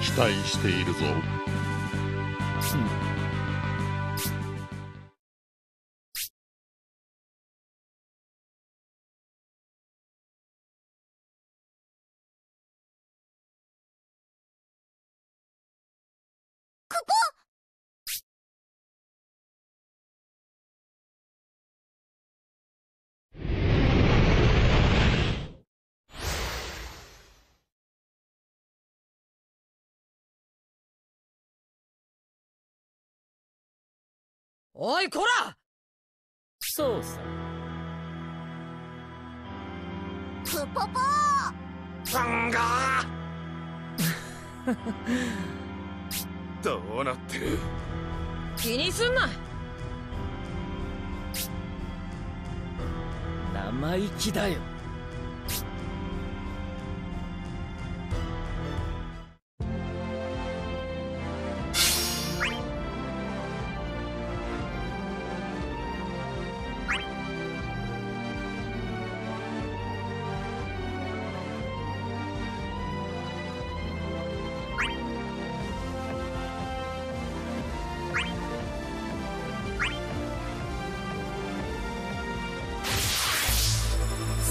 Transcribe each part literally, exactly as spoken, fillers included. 期待しているぞ。おいこら！そうさ。プポポー！パンガー！どうなってる？気にすんな。生意気だよ。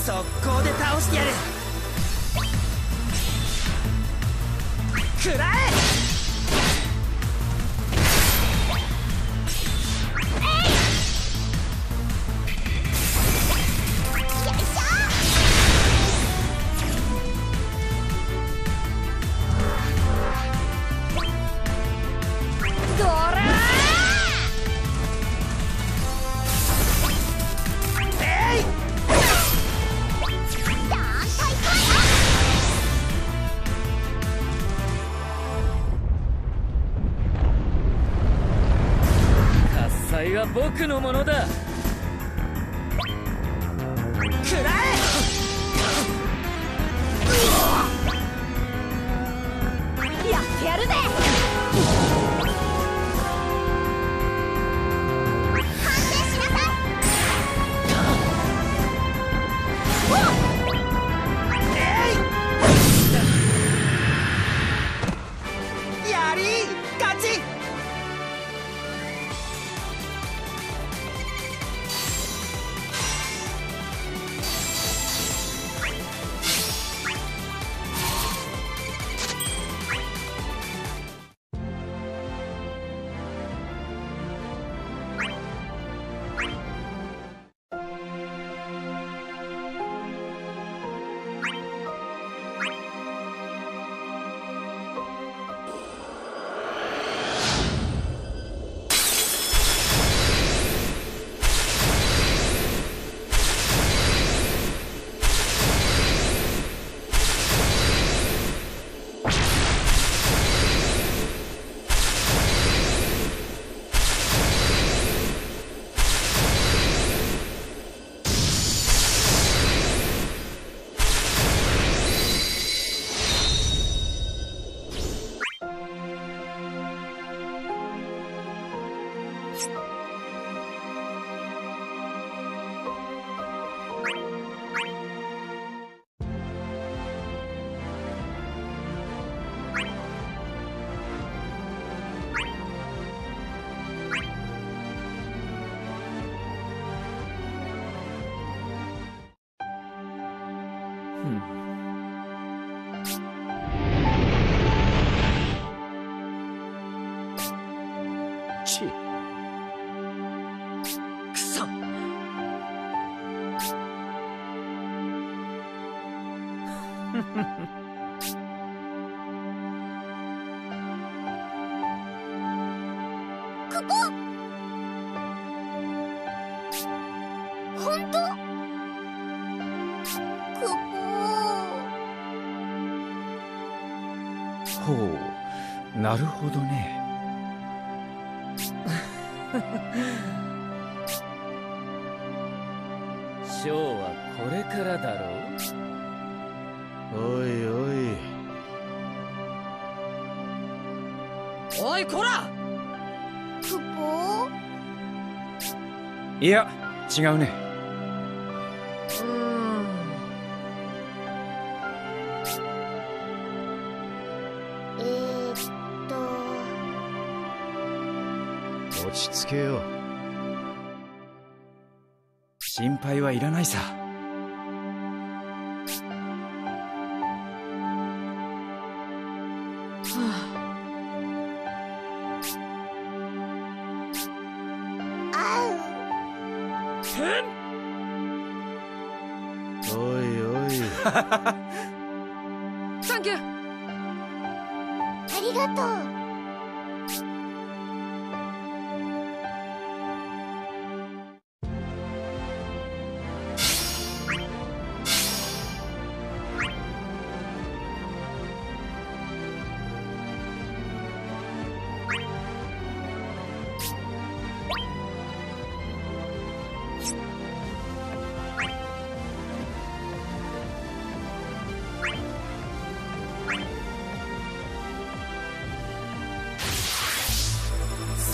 速攻で倒してやる。食らえ！僕のものだ。食らえ！やってやるぜ！反省しなさい！やり！勝ち！ほう、なるほどね。ショーはこれからだろう。おいおい。おいこら。久保？いや違うね。うーん。えー、っと落ち着けよ。心配はいらないさ。サンキュー。ありがとう。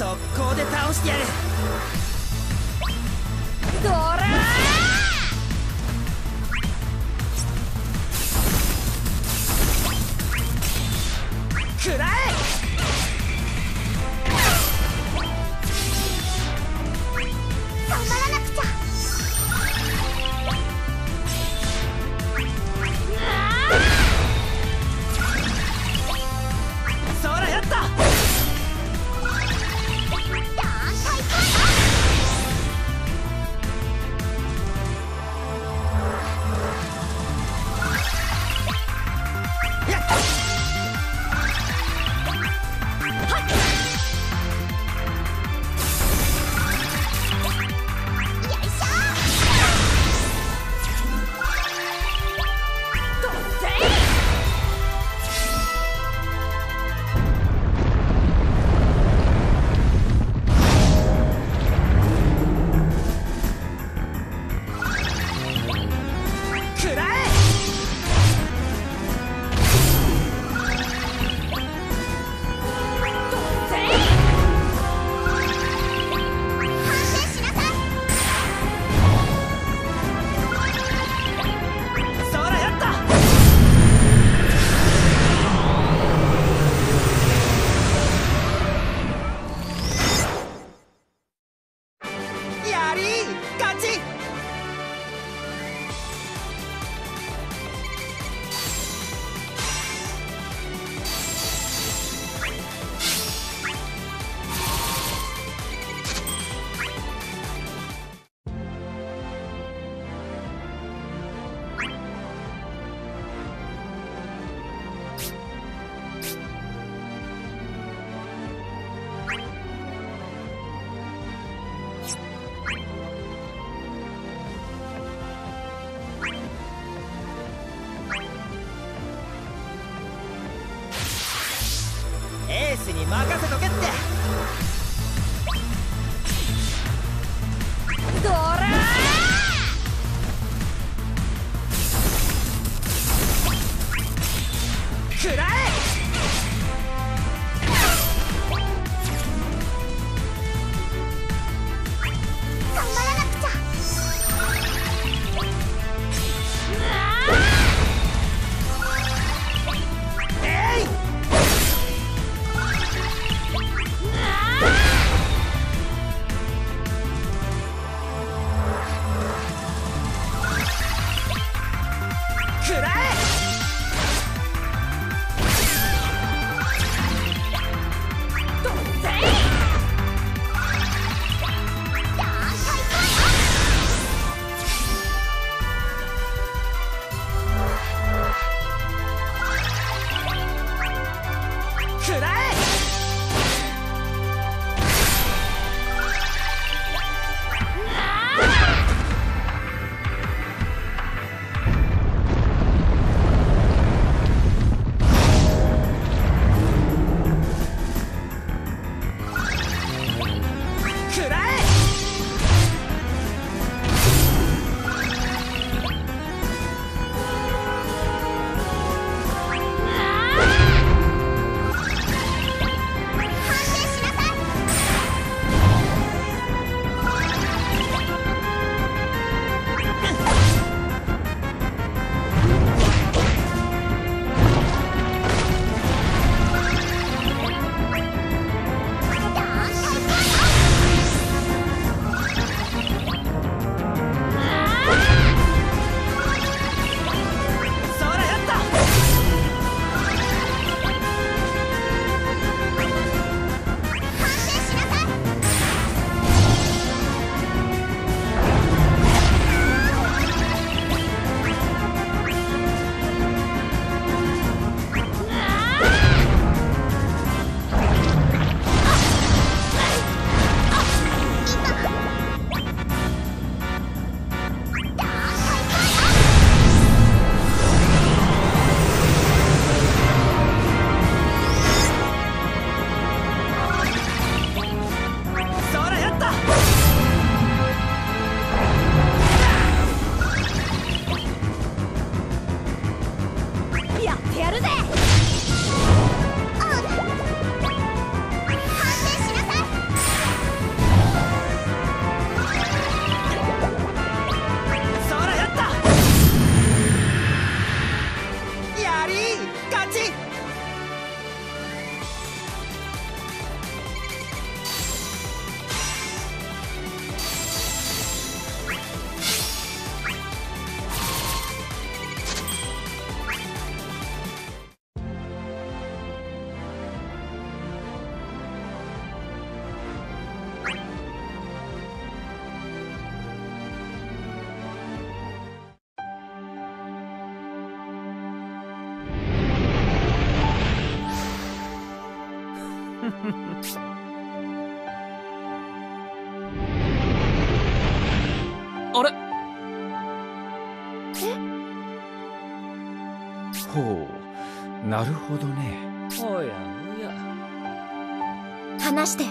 速攻で倒してやる。ドラー！食らえ！頑張らなくちゃ。エースに任せとけって。ドラー！食らえ！ほう、なるほどね。おやおや。話して。う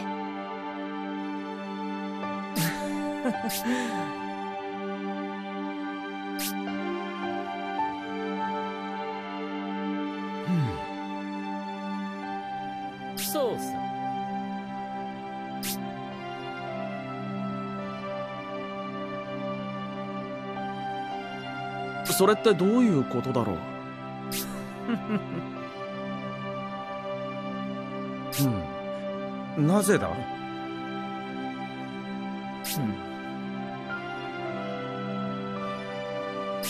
ん。そうさ。それってどういうことだろう。うん、なぜだ？うん、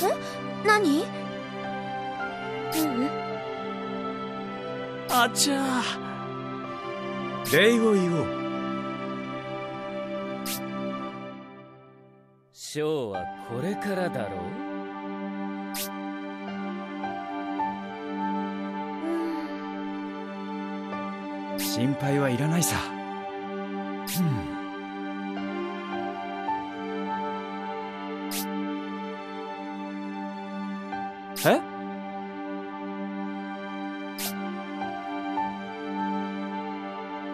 え？何？うん。あちゃー。礼を言おう。ショーはこれからだろう。心配はいらないさ。うん。え？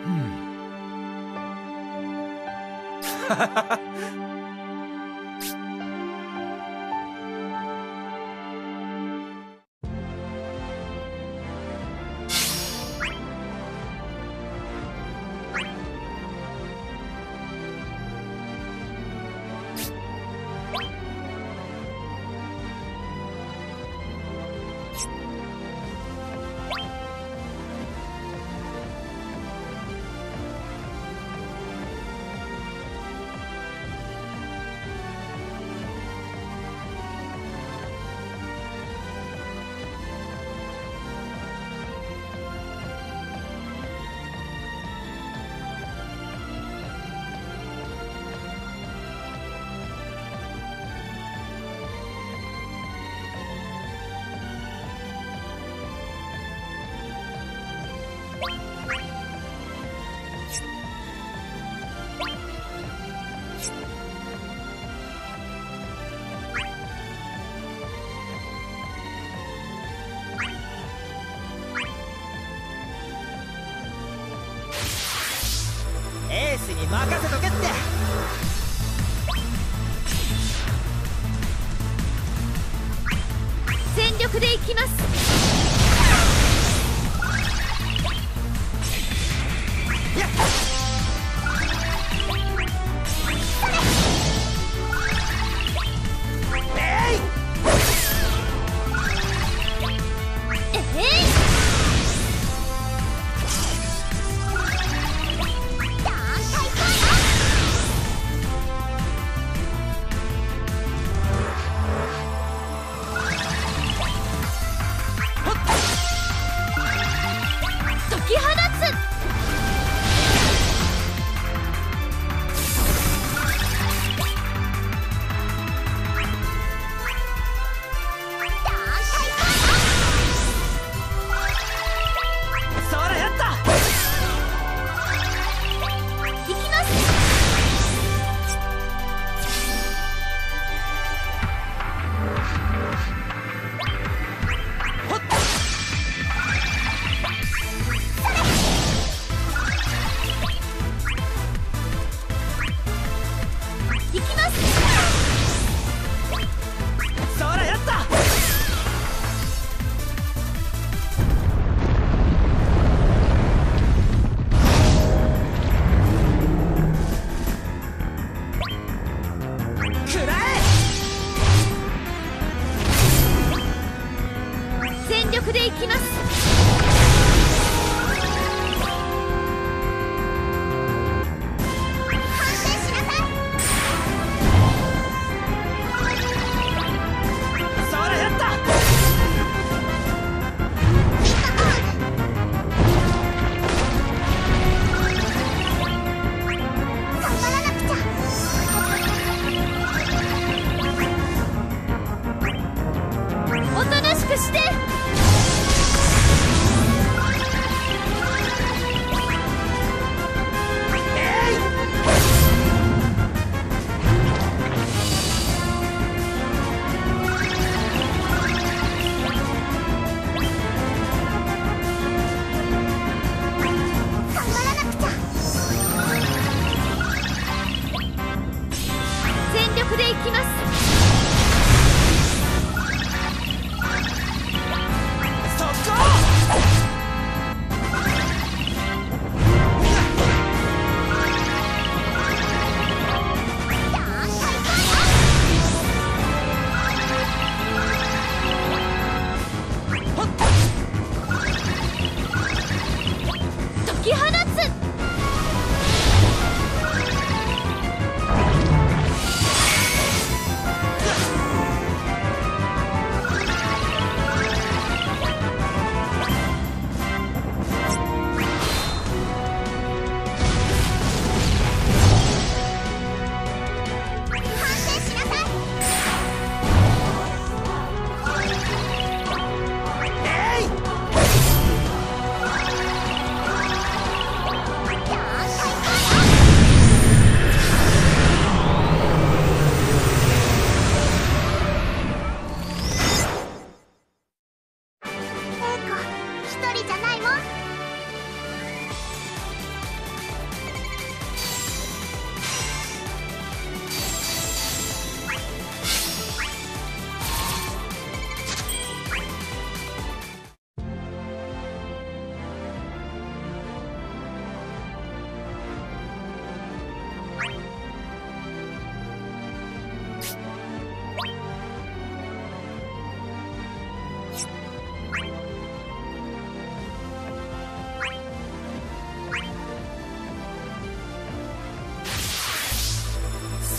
うん。ははは。任せとけって。全力でいきます。やっえいえへい。おとなしくして。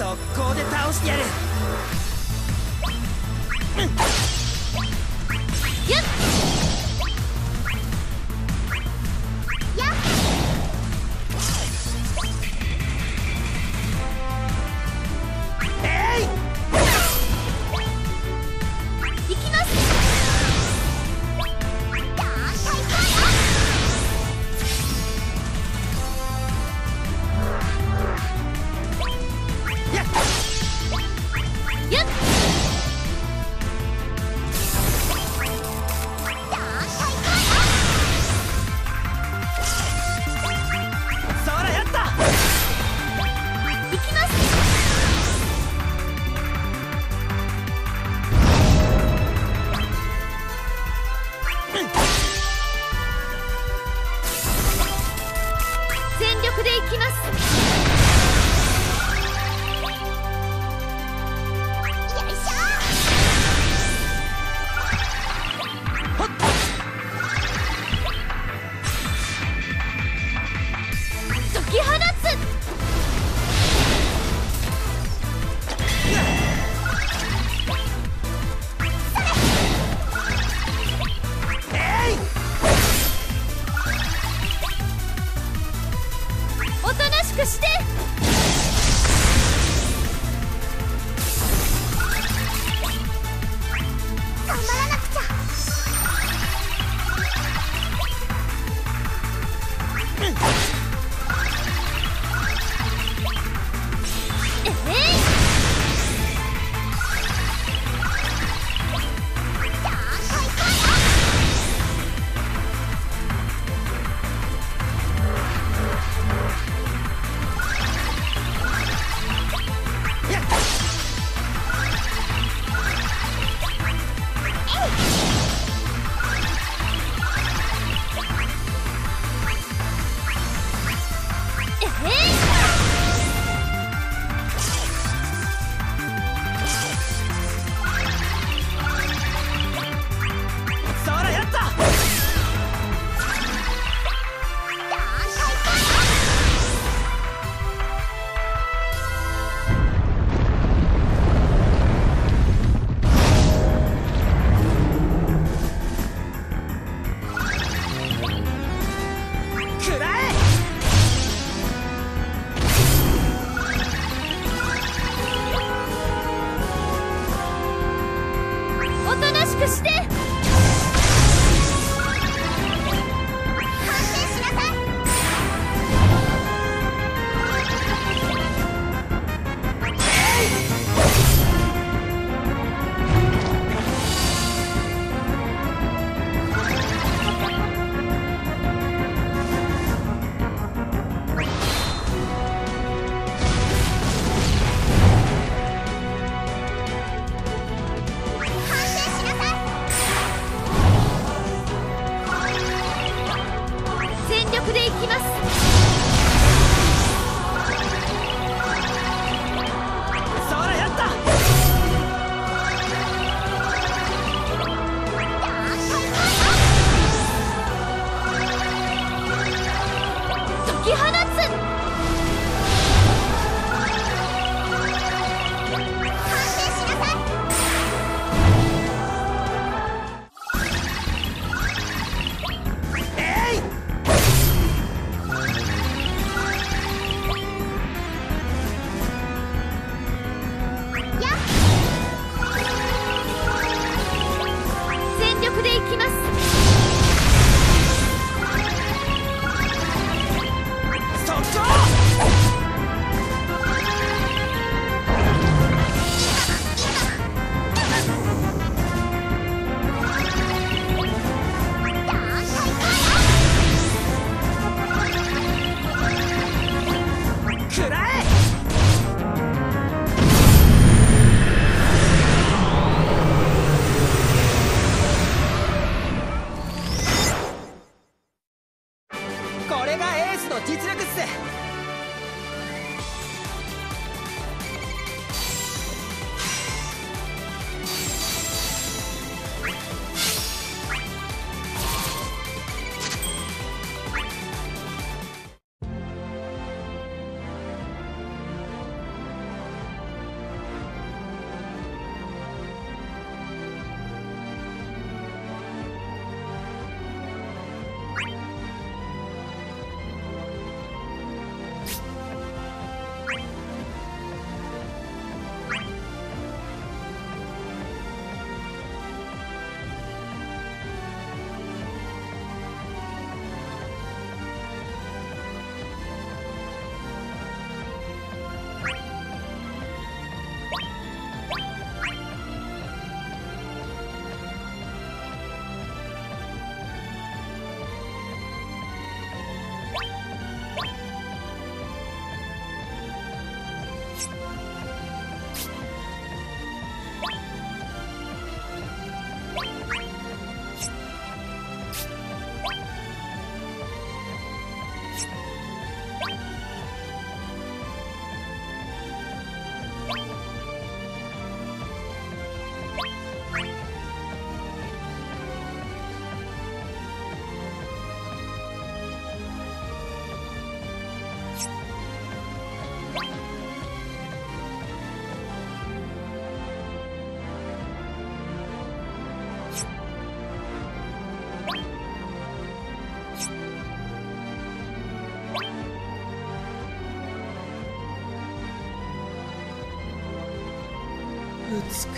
速攻で倒してやる。うん、よっやっ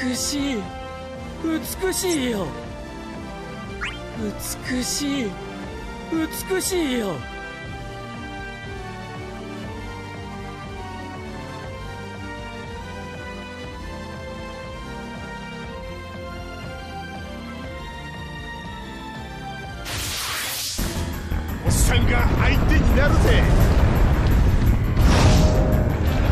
美しい、美しいよ、美しい、美しいよ。おっさんが相手になるぜ。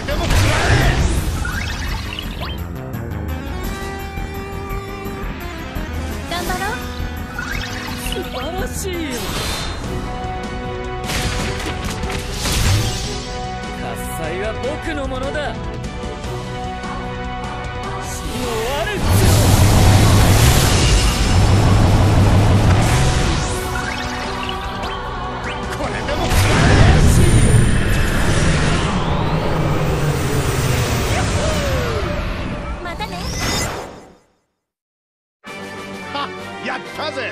でも食らえ！頑張ろう！素晴らしいよ。喝采は僕のものだ。死の悪く。やったぜ。